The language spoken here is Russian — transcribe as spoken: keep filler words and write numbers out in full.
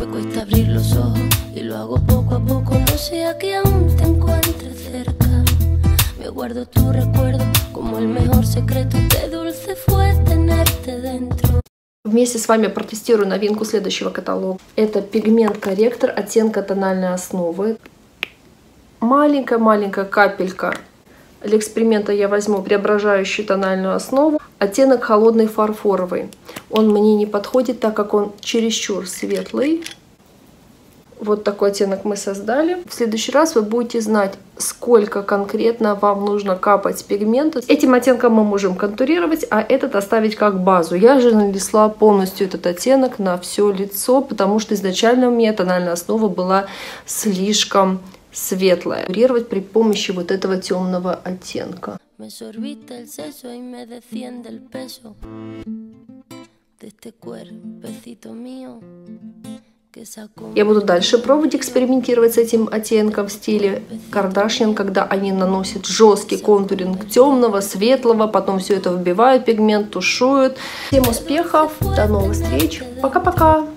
Me cuesta abrir los ojos y lo hago poco a poco. No sea que aún te encuentres cerca. Me guardo tu recuerdo como el mejor secreto. Qué dulce fue tenerte dentro. Вместе с вами протестирую новинку следующего каталога. Это пигмент-корректор оттенка тональной основы. Маленькая-маленькая капелька. Для эксперимента я возьму преображающую тональную основу. Оттенок холодный фарфоровый. Он мне не подходит, так как он чересчур светлый. Вот такой оттенок мы создали. В следующий раз вы будете знать, сколько конкретно вам нужно капать пигмента. Этим оттенком мы можем контурировать, а этот оставить как базу. Я же нанесла полностью этот оттенок на все лицо, потому что изначально у меня тональная основа была слишком светлая. Контурировать при помощи вот этого темного оттенка. Я буду дальше пробовать экспериментировать с этим оттенком в стиле Кардашьян, когда они наносят жесткий контуринг темного, светлого, потом все это вбивают пигмент, тушуют. Всем успехов, до новых встреч, пока-пока!